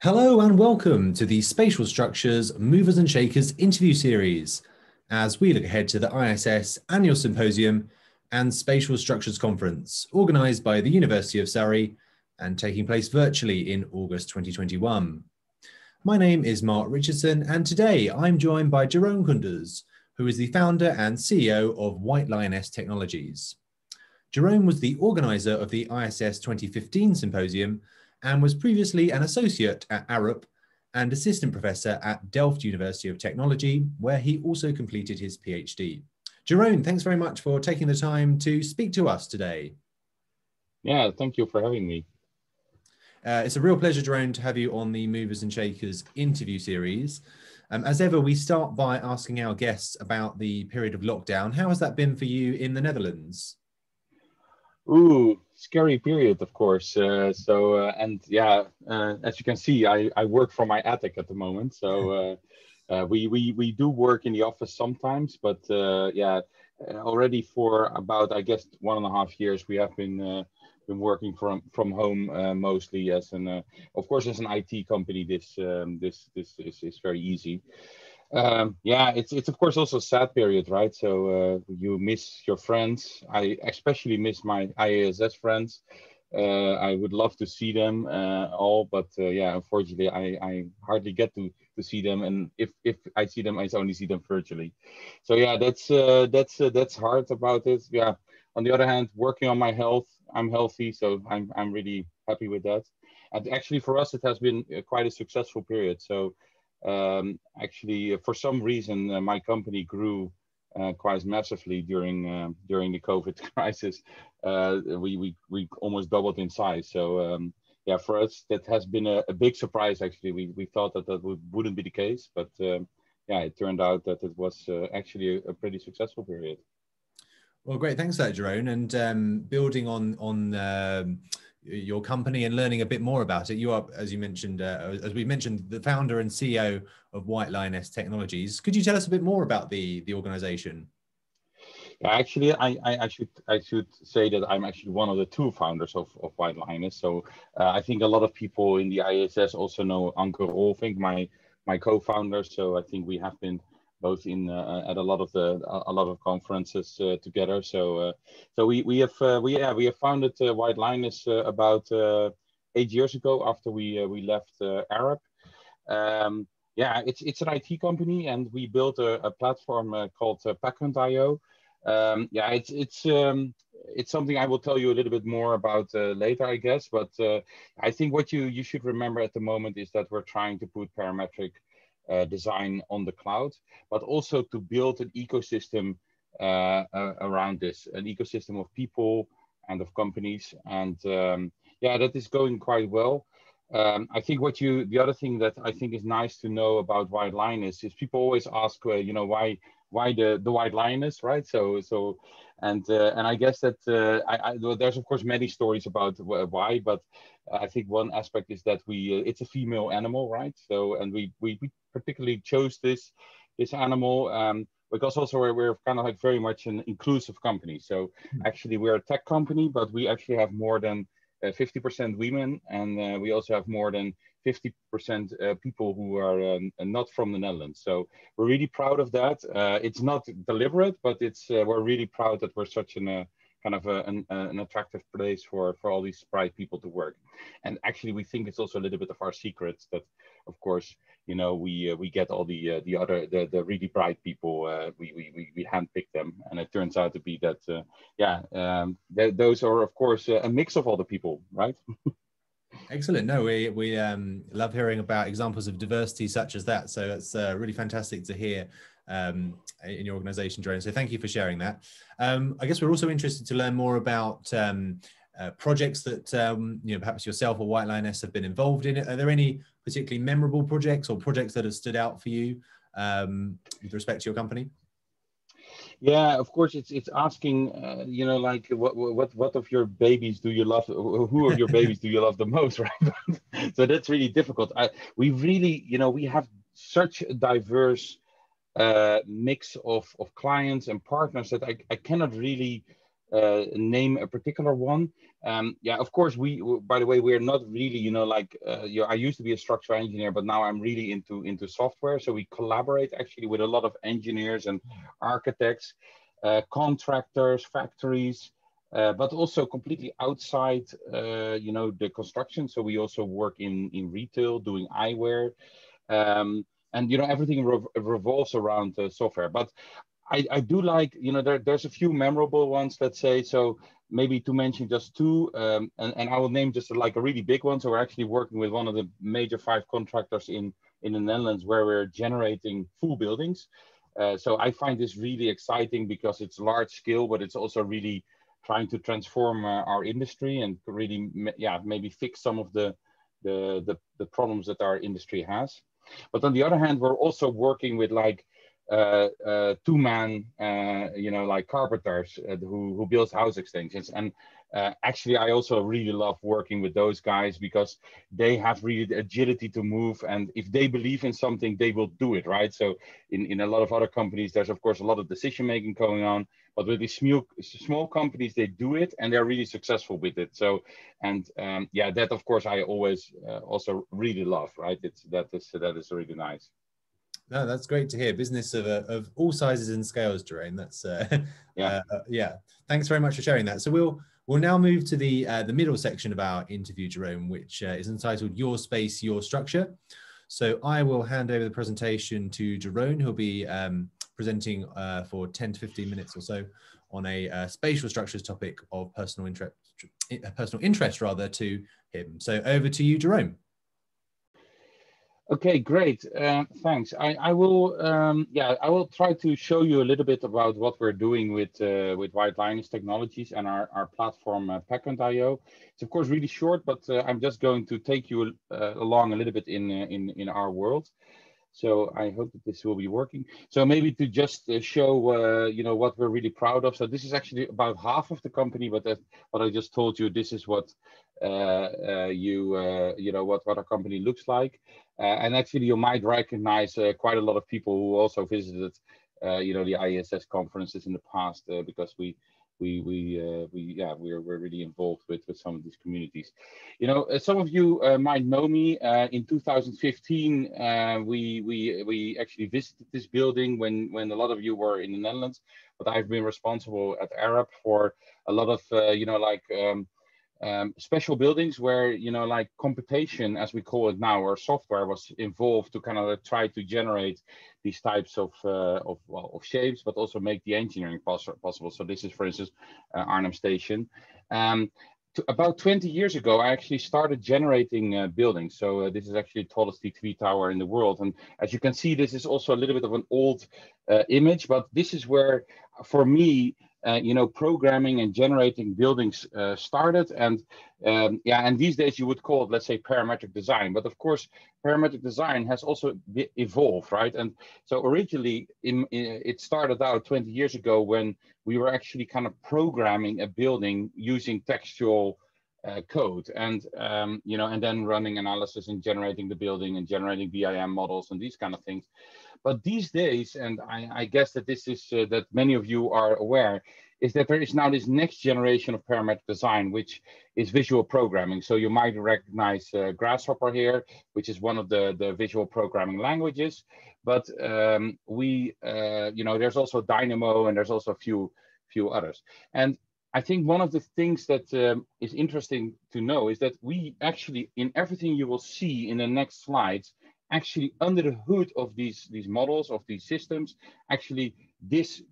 Hello and welcome to the Spatial Structures Movers and Shakers interview series, as we look ahead to the IASS Annual Symposium and Spatial Structures Conference, organised by the University of Surrey and taking place virtually in August 2021. My name is Mark Richardson, and today I'm joined by Jeroen Coenders, who is the founder and CEO of White Lioness Technologies. Jeroen was the organiser of the IASS 2015 Symposium and was previously an associate at Arup and assistant professor at Delft University of Technology, where he also completed his PhD. Jeroen, thanks very much for taking the time to speak to us today. Yeah, thank you for having me. It's a real pleasure, Jeroen, to have you on the Movers and Shakers interview series. As ever, we start by asking our guests about the period of lockdown. How has that been for you in the Netherlands? Ooh, scary period, of course. As you can see, I work from my attic at the moment. So we do work in the office sometimes, but already for about, I guess, 1.5 years, we have been working from home mostly. As an, of course, as an IT company, this is very easy. It's of course also a sad period, right? So you miss your friends. I especially miss my IASS friends. I would love to see them all, but unfortunately, I hardly get to see them, and if I see them, I only see them virtually. So yeah, that's hard about it. Yeah. On the other hand, working on my health, I'm healthy, so I'm really happy with that. And actually, for us, it has been quite a successful period. So. Actually, for some reason, my company grew quite massively during the COVID crisis. We almost doubled in size. So for us, that has been a big surprise. Actually, we thought that wouldn't be the case, but it turned out that it was actually a pretty successful period. Well, great, thanks for that, Jeroen. And building on your company and learning a bit more about it. You are, as we mentioned, the founder and CEO of White Lioness Technologies. Could you tell us a bit more about the organization? Yeah, actually, I should say that I'm actually one of the two founders of White Lioness. So I think a lot of people in the IASS also know Anke Rolfing, my co-founder. So I think we have been both in at a lot of conferences together. So we have founded White Lioness about 8 years ago after we left Arup. It's an IT company, and we built a platform called Packhunt.io. It's something I will tell you a little bit more about later, I guess. But I think what you should remember at the moment is that we're trying to put parametric design on the cloud, but also to build an ecosystem around this, an ecosystem of people and of companies. And that is going quite well. I think the other thing that I think is nice to know about White Lioness is people always ask, why the White Lioness, right? And I guess that there's of course many stories about why, but I think one aspect is that it's a female animal, right? So, and we particularly chose this animal because also we're kind of like very much an inclusive company. So actually we're a tech company, but we actually have more than 50% women, and we also have more than 50% people who are not from the Netherlands. So we're really proud of that. It's not deliberate, but we're really proud that we're such an attractive place for all these bright people to work. And actually, we think it's also a little bit of our secret that, of course, we get all the really bright people. We handpick them, and it turns out to be that those are of course a mix of all the people, right? Excellent. No, we love hearing about examples of diversity such as that. So it's really fantastic to hear. In your organization, Jeroen. So thank you for sharing that. I guess we're also interested to learn more about projects that perhaps yourself or White Lioness have been involved in. Are there any particularly memorable projects or projects that have stood out for you with respect to your company? Yeah, of course, it's asking, like what of your babies do you love? Who of your babies do you love the most, right? So that's really difficult. We have such a diverse mix of clients and partners that I cannot really name a particular one. Yeah, of course, we, by the way, we're not really, you know, like, I used to be a structural engineer, but now I'm really into software. So we collaborate actually with a lot of engineers and architects, contractors, factories, but also completely outside, you know, the construction. So we also work in retail, doing eyewear, and, you know, everything revolves around software. But I do like, you know, there's a few memorable ones, let's say. So maybe to mention just two, and I will name just like a really big one. So we're actually working with one of the major 5 contractors in the Netherlands, where we're generating full buildings. So I find this really exciting because it's large scale, but it's also really trying to transform our industry and really, yeah, maybe fix some of the problems that our industry has. But on the other hand, we're also working with like, two-man, you know, like carpenters who builds house extensions. And actually, I also really love working with those guys because they have really the agility to move. And if they believe in something, they will do it, right? So in a lot of other companies, there's, of course, a lot of decision-making going on. But with these small companies, they do it, and they're really successful with it. So, and yeah, that, of course, I always also really love, right? That is really nice. No, that's great to hear. Business of all sizes and scales, Jeroen. That's yeah. Yeah. Thanks very much for sharing that. So we'll now move to the middle section of our interview, Jeroen, which is entitled "Your Space, Your Structure." So I will hand over the presentation to Jeroen, who'll be presenting for 10 to 15 minutes or so on a spatial structures topic of personal interest to him. So over to you, Jeroen. Okay, great. Thanks. I will, yeah, I will try to show you a little bit about what we're doing with White Lioness Technologies and our platform Packhunt.io. It's of course really short, but I'm just going to take you along a little bit in our world. So I hope that this will be working. So maybe to just show, you know, what we're really proud of. So this is actually about half of the company, but that's what I just told you. This is what you know, what our company looks like. And actually, you might recognize quite a lot of people who also visited, you know, the IASS conferences in the past because we're really involved with some of these communities. You know, some of you might know me. In 2015, we actually visited this building when a lot of you were in the Netherlands. But I've been responsible at Arup for a lot of you know, like. Special buildings where, you know, like computation, as we call it now, or software was involved to kind of try to generate these types of shapes, but also make the engineering possible. So this is, for instance, Arnhem Station. About 20 years ago, I actually started generating buildings. So this is actually the tallest TV tower in the world. And as you can see, this is also a little bit of an old image, but this is where, for me, you know, programming and generating buildings started. And yeah, and these days you would call it, let's say, parametric design. But of course, parametric design has also evolved, right? And so originally, it started out 20 years ago when we were actually kind of programming a building using textual code and, you know, and then running analysis and generating the building and generating BIM models and these kind of things. But these days, and I guess that this is that many of you are aware, is that there is now this next generation of parametric design, which is visual programming. So you might recognize Grasshopper here, which is one of the visual programming languages. But we, you know, there's also Dynamo and there's also a few others. And I think one of the things that is interesting to know is that we actually, in everything you will see in the next slides, actually under the hood of these models, of these systems, actually this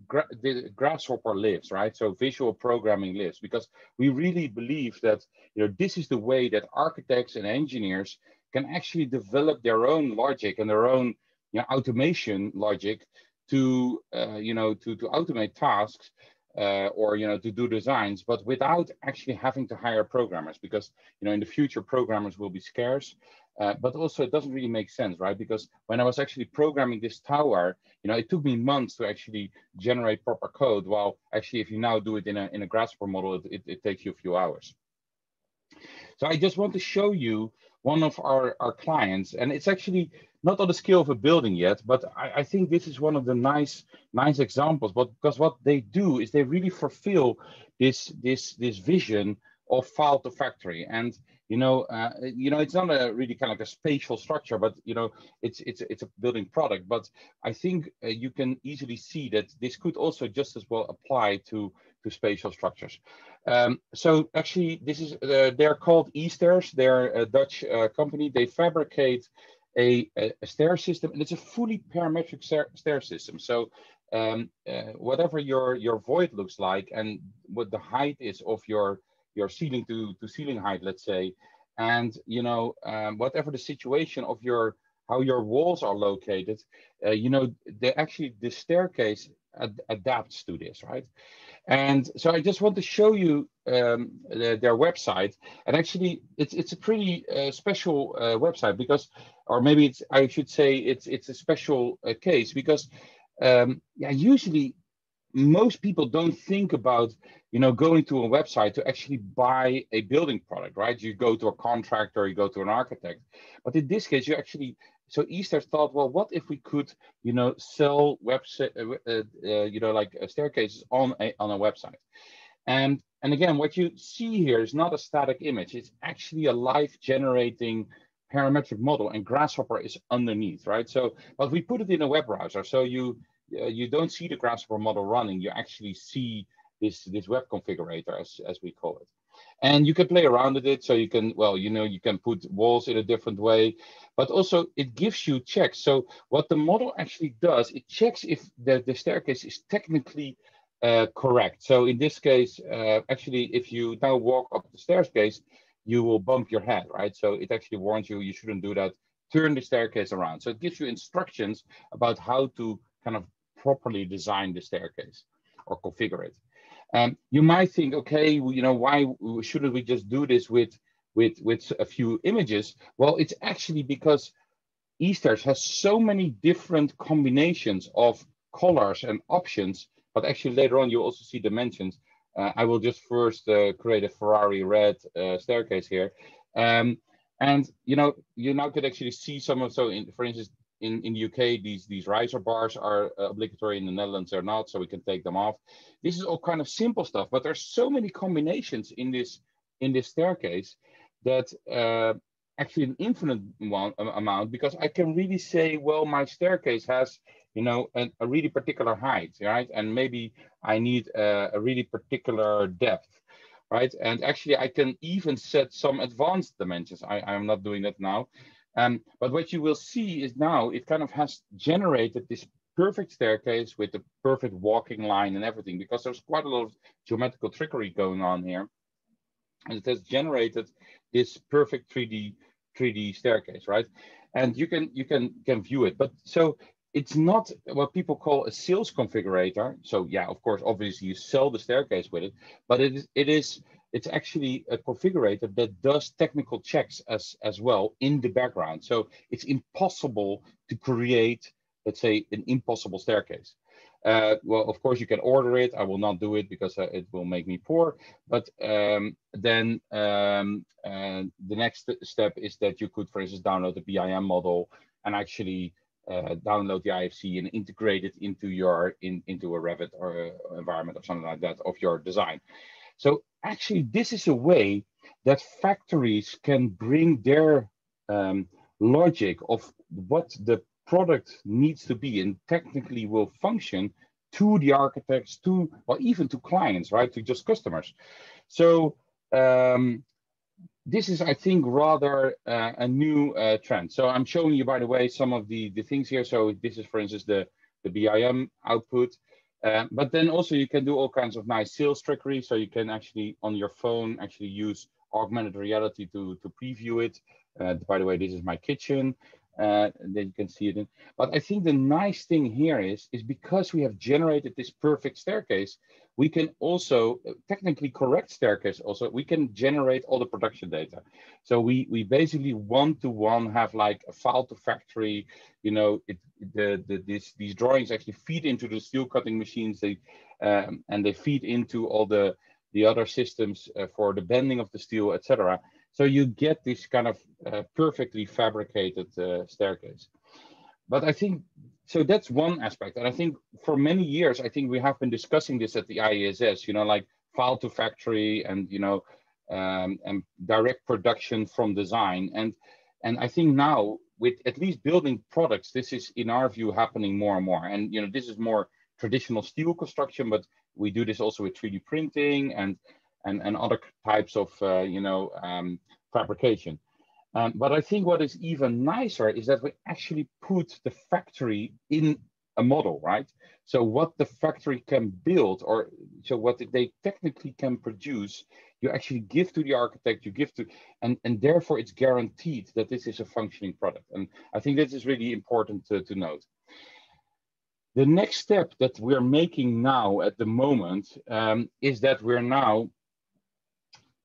Grasshopper lives, right? So visual programming lives, because we really believe that, you know, this is the way that architects and engineers can actually develop their own logic and their own, you know, automation logic to, you know, to automate tasks or, you know, to do designs, but without actually having to hire programmers, because, you know, in the future, programmers will be scarce. But also it doesn't really make sense, right? Because when I was actually programming this tower, you know, it took me months to actually generate proper code. While actually, if you now do it in a Grasshopper model, it takes you a few hours. So I just want to show you one of our clients, and it's actually not on the scale of a building yet, but I think this is one of the nice examples. But because what they do is they really fulfill this vision of file to factory. And it's not a really kind of like a spatial structure, but it's a building product. But I think you can easily see that this could also just as well apply to spatial structures. So actually, this is they're called EeStairs. They're a Dutch company. They fabricate a stair system, and it's a fully parametric stair system. So whatever your void looks like, and what the height is of your ceiling to ceiling height, let's say, and whatever the situation of how your walls are located, they actually, the staircase adapts to this, right? And so I just want to show you their website, and actually it's a pretty special website, because, or maybe I should say it's a special case, because usually most people don't think about going to a website to actually buy a building product, right? You go to a contractor, you go to an architect, but in this case you actually, so EeStairs thought, well, what if we could sell website like staircases on a website? And again, what you see here is not a static image, it's actually a life generating parametric model, and Grasshopper is underneath, right? So, but we put it in a web browser, so you don't see the Grasshopper model running, you actually see this web configurator, as we call it. And you can play around with it, so you can, you can put walls in a different way, but also it gives you checks. So what the model actually does, it checks if the staircase is technically correct. So in this case, actually, if you now walk up the staircase, you will bump your head, right? So it actually warns you, you shouldn't do that, turn the staircase around. So it gives you instructions about how to kind of properly design the staircase or configure it. You might think, okay, why shouldn't we just do this with a few images? Well, it's actually because EeStairs has so many different combinations of colors and options, but actually later on you also see dimensions. I will just first create a Ferrari red staircase here. And you now could actually see some of, so for instance, in the UK, these riser bars are obligatory. In the Netherlands, they're not, so we can take them off. This is all kind of simple stuff, but there's so many combinations in this staircase that actually an infinite amount, because I can really say, well, my staircase has a really particular height, right? And maybe I need a really particular depth, right? And actually, I can even set some advanced dimensions. I'm not doing that now. But what you will see is now it kind of has generated this perfect staircase with the perfect walking line and everything, because there's quite a lot of geometrical trickery going on here. And it has generated this perfect 3D staircase, right? And you can view it. But so it's not what people call a sales configurator. So yeah, of course, obviously you sell the staircase with it, but it's actually a configurator that does technical checks as well in the background. So it's impossible to create, let's say, an impossible staircase. Well, of course, you can order it. I will not do it because it will make me poor. But the next step is that you could, for instance, download the BIM model and actually download the IFC and integrate it into a Revit or environment or something like that of your design. So actually, this is a way that factories can bring their logic of what the product needs to be and technically will function to the architects, or even to clients, right? To just customers. So this is, I think, rather a new trend. So I'm showing you, by the way, some of the things here. So this is, for instance, the BIM output. But then also you can do all kinds of nice sales trickery. So you can actually on your phone actually use augmented reality to preview it. By the way, this is my kitchen. Then you can see it. But I think the nice thing here is because we have generated this perfect staircase, we can also technically correct staircase. Also, we can generate all the production data. So we basically one-to-one have like a file to factory. These drawings actually feed into the steel cutting machines. They feed into all the other systems for the bending of the steel, etc. So you get this kind of perfectly fabricated staircase. But I think, so that's one aspect. And I think for many years, I think we have been discussing this at the IASS, you know, like file to factory and, you know, and direct production from design. And I think now with at least building products, this is in our view happening more and more. And, you know, this is more traditional steel construction, but we do this also with 3D printing and other types of, you know, fabrication. But I think what is even nicer is that we actually put the factory in a model, right? So what the factory can build, or so what they technically can produce, you actually give to the architect, you give to, and therefore it's guaranteed that this is a functioning product. And I think this is really important to note. The next step that we're making now at the moment is that we're now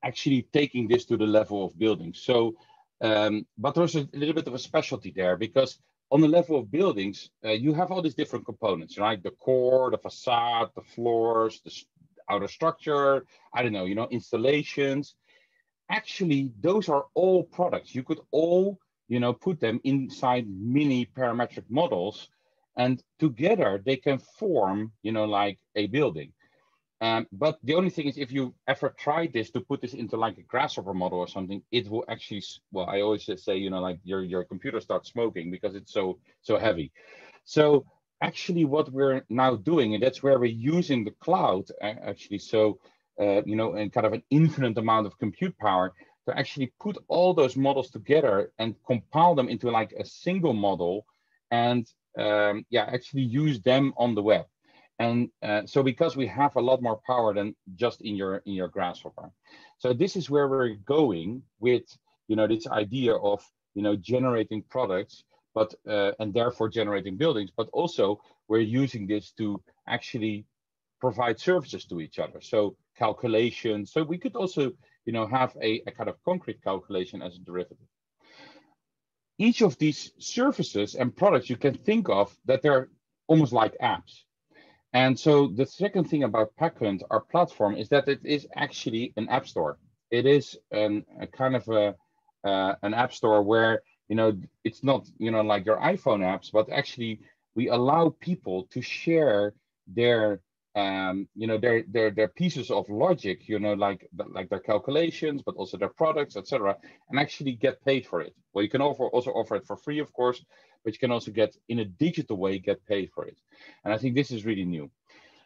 actually taking this to the level of buildings. So, but there's a little bit of a specialty there, because on the level of buildings, you have all these different components, right? The core, the facade, the floors, the outer structure, I don't know, you know, installations. Actually, those are all products. You could all, you know, put them inside mini parametric models, and together they can form, you know, like a building. But the only thing is, if you ever tried this to put this into like a Grasshopper model or something, it will actually, well, I always just say, you know, like your computer starts smoking because it's so heavy. So actually what we're now doing, and that's where we're using the cloud actually, so, you know, and kind of an infinite amount of compute power to actually put all those models together and compile them into like a single model and yeah, actually use them on the web. And so because we have a lot more power than just in your Grasshopper. So this is where we're going with, you know, this idea of, you know, generating products, but and therefore generating buildings, but also we're using this to actually provide services to each other. So calculations, so we could also, you know, have a kind of concrete calculation as a derivative. Each of these services and products you can think of that they're almost like apps. And so the second thing about Packhunt, our platform, is that it is actually an app store. It is a kind of an app store where, you know, it's not, you know, like your iPhone apps, but actually we allow people to share their, you know, their pieces of logic, you know, like their calculations, but also their products, etc., and actually get paid for it. Well, you can also offer it for free, of course, but you can also get in a digital way, get paid for it. And I think this is really new.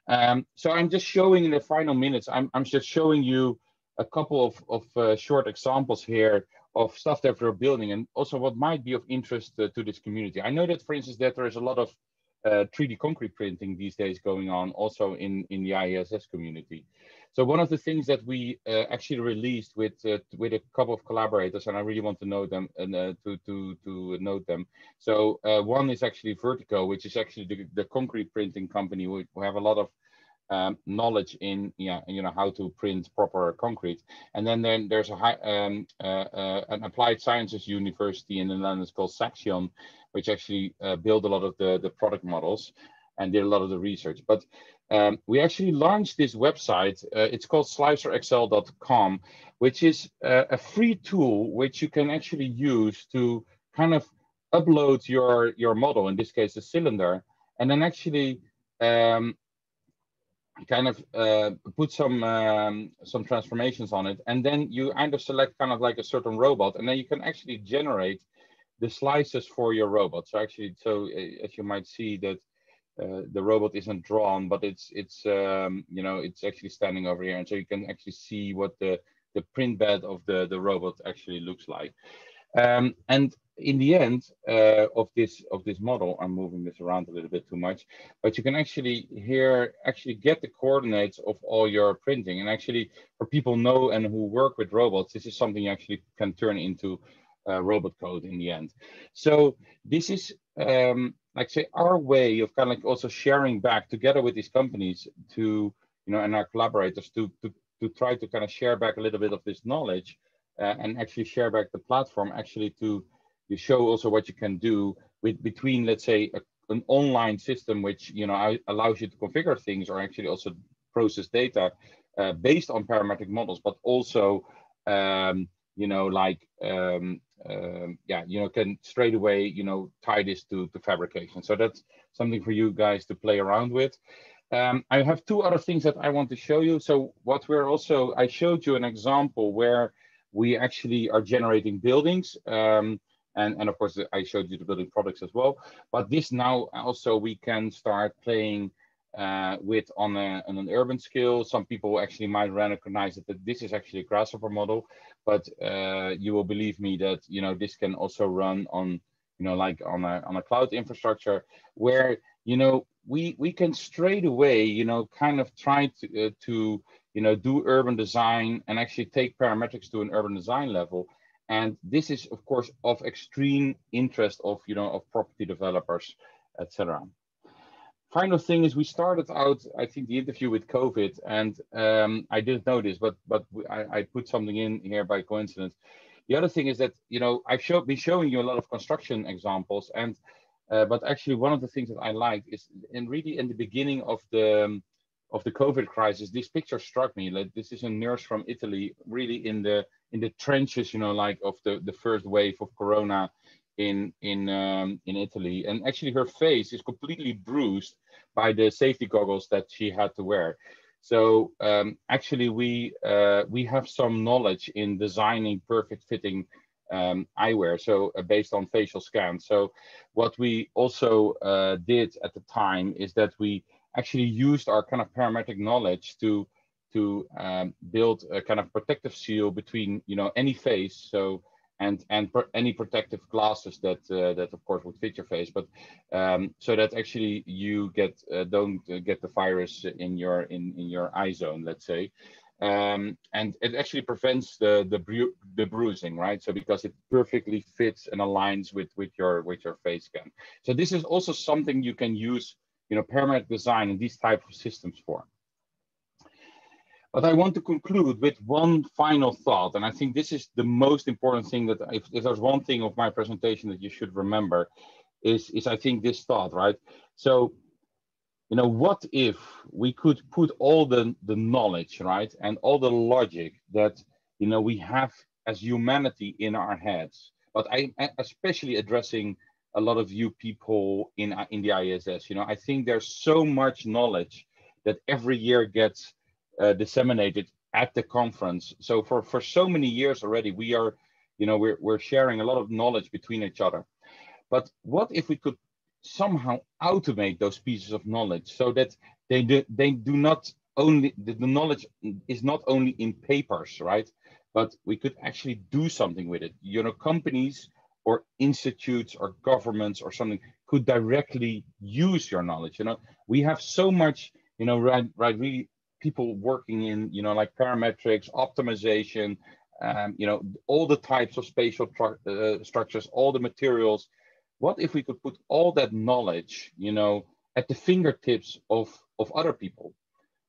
So I'm just showing in the final minutes, I'm just showing you a couple of short examples here of stuff that we're building and also what might be of interest to this community. I know that, for instance, that there is a lot of 3D concrete printing these days going on also in the IASS community. So one of the things that we actually released with a couple of collaborators, and I really want to know them and to note them. So one is actually Vertigo, which is actually the concrete printing company. We have a lot of knowledge in, yeah, you know, how to print proper concrete. And then there's a an applied sciences university in the Netherlands called Saxion, which actually build a lot of the product models and did a lot of the research. But we actually launched this website. It's called slicerxl.com, which is a free tool which you can actually use to kind of upload your model, in this case, a cylinder, and then actually kind of put some transformations on it. And then you either select kind of like a certain robot, and then you can actually generate the slices for your robot. So actually, so as you might see that the robot isn't drawn, but it's you know, it's actually standing over here, and so you can actually see what the print bed of the robot actually looks like. And in the end of this model, I'm moving this around a little bit too much, but you can actually here actually get the coordinates of all your printing. And actually, for people know and who work with robots, this is something you actually can turn into robot code in the end. So this is like say our way of kind of like also sharing back together with these companies to, you know, and our collaborators to try to kind of share back a little bit of this knowledge and actually share back the platform actually to show also what you can do with between, let's say, an online system which, you know, allows you to configure things or actually also process data based on parametric models, but also you know, like, yeah, you know, can straight away, you know, tie this to fabrication. So that's something for you guys to play around with. I have two other things that I want to show you. So what we're also, I showed you an example where we actually are generating buildings. And of course, I showed you the building products as well. But this now also we can start playing with on an urban scale. Some people actually might recognize that, that this is actually a Grasshopper model. But you will believe me that, you know, this can also run on, you know, like on a cloud infrastructure where, you know, we can straight away, you know, kind of try to you know, do urban design and actually take parametrics to an urban design level. And this is, of course, of extreme interest of, you know, of property developers, etc. Final thing is we started out, I think, the interview with COVID, and I didn't know this, but I put something in here by coincidence. The other thing is that, you know, I've been showing you a lot of construction examples, and but actually one of the things that I liked is, and really in the beginning of the COVID crisis, this picture struck me. Like, this is a nurse from Italy, really in the trenches, you know, like of the first wave of Corona in Italy. And actually her face is completely bruised by the safety goggles that she had to wear. So actually we have some knowledge in designing perfect fitting eyewear, so based on facial scans. So what we also did at the time is that we actually used our kind of parametric knowledge to build a kind of protective seal between, you know, any face, so and any protective glasses that that of course would fit your face, but so that actually you get don't get the virus in your eye zone, let's say, and it actually prevents the bruising, right? So because it perfectly fits and aligns with your face scan. So this is also something you can use, you know, parametric design and these type of systems for. But I want to conclude with one final thought, and I think this is the most important thing that, if there's one thing of my presentation that you should remember, is I think this thought, right? So, you know, what if we could put all the knowledge, right, and all the logic that, you know, we have as humanity in our heads, but I'm especially addressing a lot of you people in the IASS, you know, I think there's so much knowledge that every year gets disseminated at the conference. So for so many years already, we are, you know, we're sharing a lot of knowledge between each other. But what if we could somehow automate those pieces of knowledge so that the knowledge is not only in papers, right? But we could actually do something with it. You know, companies or institutes or governments or something could directly use your knowledge. You know, we have so much, you know, right, really, people working in, you know, like parametrics, optimization, you know, all the types of spatial structures, all the materials. What if we could put all that knowledge, you know, at the fingertips of other people?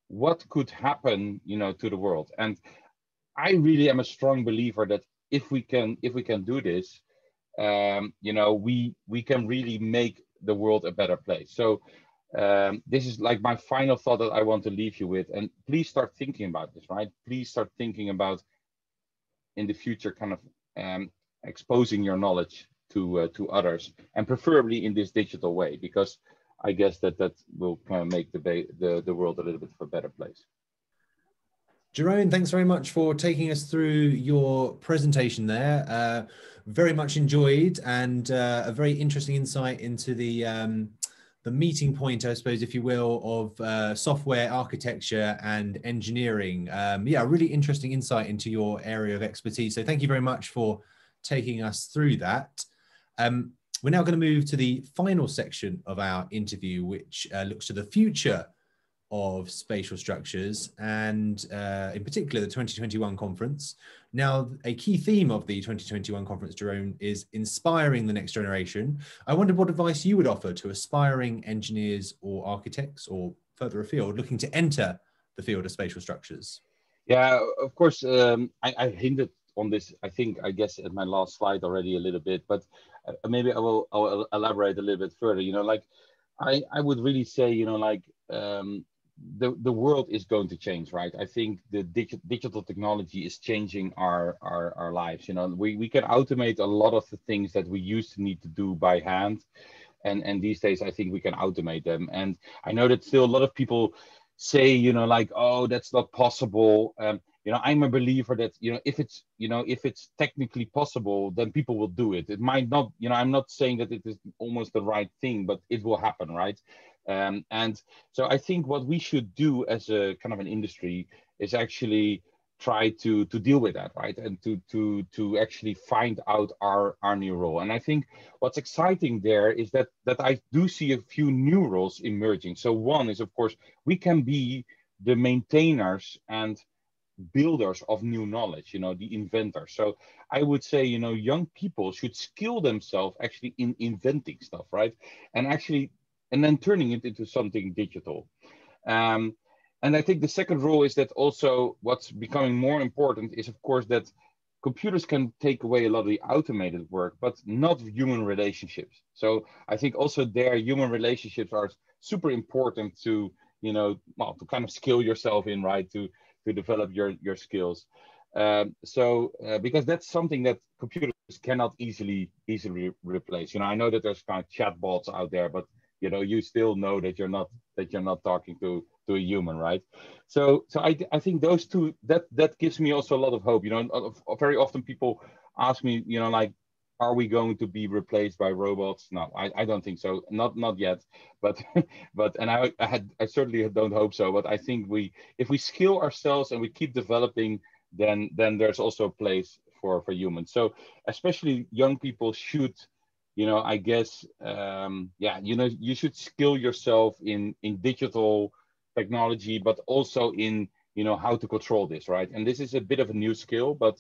What could happen, you know, to the world? And I really am a strong believer that if we can do this, you know, we can really make the world a better place. So this is like my final thought that I want to leave you with, and please start thinking about this, right? Please start thinking about in the future kind of exposing your knowledge to others, and preferably in this digital way, because I guess that will kind of make the world a little bit of a better place. Jeroen, thanks very much for taking us through your presentation there. Very much enjoyed, and a very interesting insight into the meeting point, I suppose, if you will, of software architecture and engineering. Yeah, really interesting insight into your area of expertise. So thank you very much for taking us through that. We're now going to move to the final section of our interview, which looks to the future of spatial structures, and in particular the 2021 conference. Now, a key theme of the 2021 conference, Jeroen, is inspiring the next generation. I wondered what advice you would offer to aspiring engineers or architects, or further afield, looking to enter the field of spatial structures. Yeah, of course, I hinted on this, I think, I guess, at my last slide already a little bit, but maybe I will elaborate a little bit further. You know, like I would really say, you know, like the world is going to change, right? I think the digital technology is changing our lives. You know, we can automate a lot of the things that we used to need to do by hand. And these days, I think we can automate them. And I know that still a lot of people say, you know, like, oh, that's not possible. You know, I'm a believer that, you know, if it's technically possible, then people will do it. It might not, you know, I'm not saying that it is almost the right thing, but it will happen, right? And so I think what we should do as a kind of an industry is actually try to deal with that, right? And to actually find out our new role. And I think what's exciting there is that I do see a few new roles emerging. So one is, of course, we can be the maintainers and builders of new knowledge, you know, the inventors. So I would say, you know, young people should skill themselves actually in inventing stuff, right? And actually, and then turning it into something digital. And I think the second role is that also what's becoming more important is, of course, that computers can take away a lot of the automated work, but not human relationships. So I think also there, human relationships are super important to, you know, well, to kind of skill yourself in, right? To develop your skills. Because that's something that computers cannot easily replace. You know, I know that there's kind of chatbots out there, but you know, you still know that you're not talking to a human, right? So I think those two, that gives me also a lot of hope. You know, very often people ask me, you know, like, are we going to be replaced by robots? No, I don't think so. Not yet. But I certainly don't hope so. But I think if we skill ourselves and we keep developing, then there's also a place for humans. So especially young people should, you know, I guess, yeah, you know, you should skill yourself in digital technology, but also in, you know, how to control this, right? And this is a bit of a new skill, but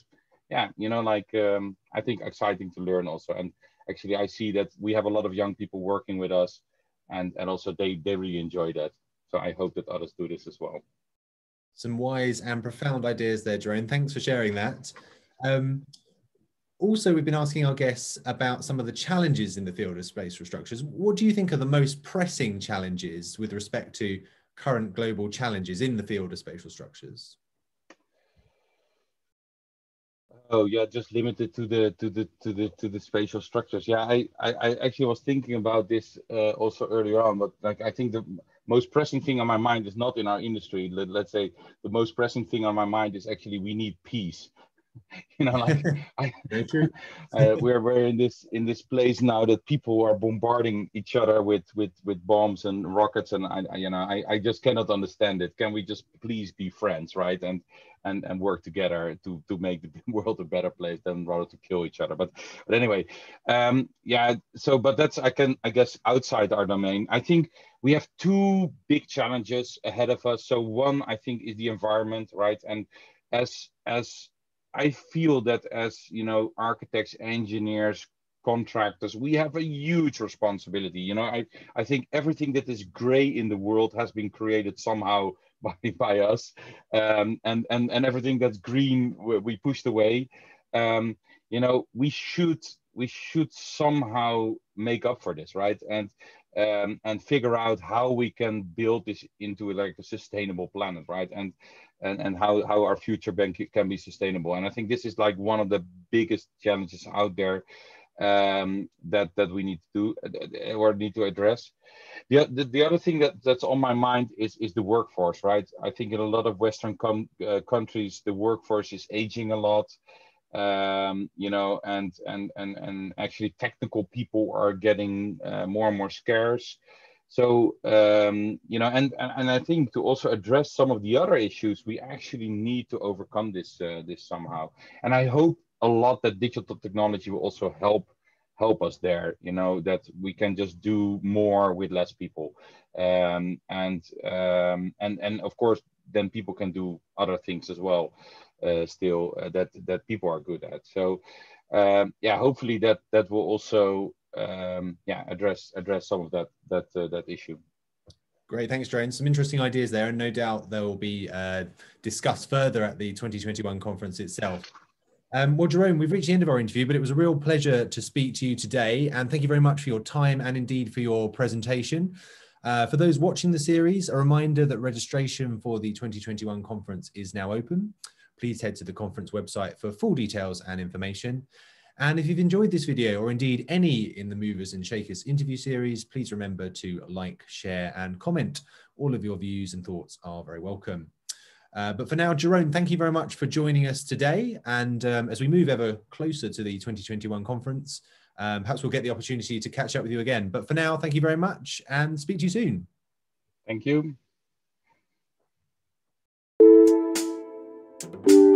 yeah, you know, like, I think exciting to learn also. And actually, I see that we have a lot of young people working with us, and also they really enjoy that. So I hope that others do this as well. Some wise and profound ideas there, Jeroen. Thanks for sharing that. Also, we've been asking our guests about some of the challenges in the field of space structures. What do you think are the most pressing challenges with respect to current global challenges in the field of spatial structures? Oh yeah, just limited to the spatial structures. Yeah, I actually was thinking about this also earlier on, but like I think the most pressing thing on my mind is not in our industry. Let's say the most pressing thing on my mind is actually we need peace. You know, like we're in this place now that people are bombarding each other with bombs and rockets, and I just cannot understand it. Can we just please be friends, right? And work together to make the world a better place than rather to kill each other. But anyway, yeah. So, but that's I guess outside our domain. I think we have two big challenges ahead of us. So one, I think, is the environment, right? And as I feel that as, you know, architects, engineers, contractors, we have a huge responsibility. You know, I think everything that is gray in the world has been created somehow by us, and everything that's green we pushed away. You know, we should somehow make up for this, right? And figure out how we can build this into like a sustainable planet, right? And how our future bank can be sustainable. And I think this is like one of the biggest challenges out there that we need to do or need to address. The other thing that's on my mind is the workforce, right? I think in a lot of Western countries, the workforce is aging a lot. You know, and actually technical people are getting more and more scarce. So, you know, and I think to also address some of the other issues, we actually need to overcome this somehow. And I hope a lot that digital technology will also help us there, you know, that we can just do more with less people. And of course, then people can do other things as well. That people are good at. So yeah, hopefully that will also yeah address some of that issue. Great, thanks, Jeroen. Some interesting ideas there, and no doubt they will be discussed further at the 2021 conference itself. Well, Jeroen, we've reached the end of our interview, but it was a real pleasure to speak to you today, and thank you very much for your time and indeed for your presentation. For those watching the series, a reminder that registration for the 2021 conference is now open. Please head to the conference website for full details and information. And if you've enjoyed this video, or indeed any in the Movers and Shakers interview series, please remember to like, share and comment. All of your views and thoughts are very welcome. But for now, Jeroen, thank you very much for joining us today. And as we move ever closer to the 2021 conference, perhaps we'll get the opportunity to catch up with you again. But for now, thank you very much and speak to you soon. Thank you.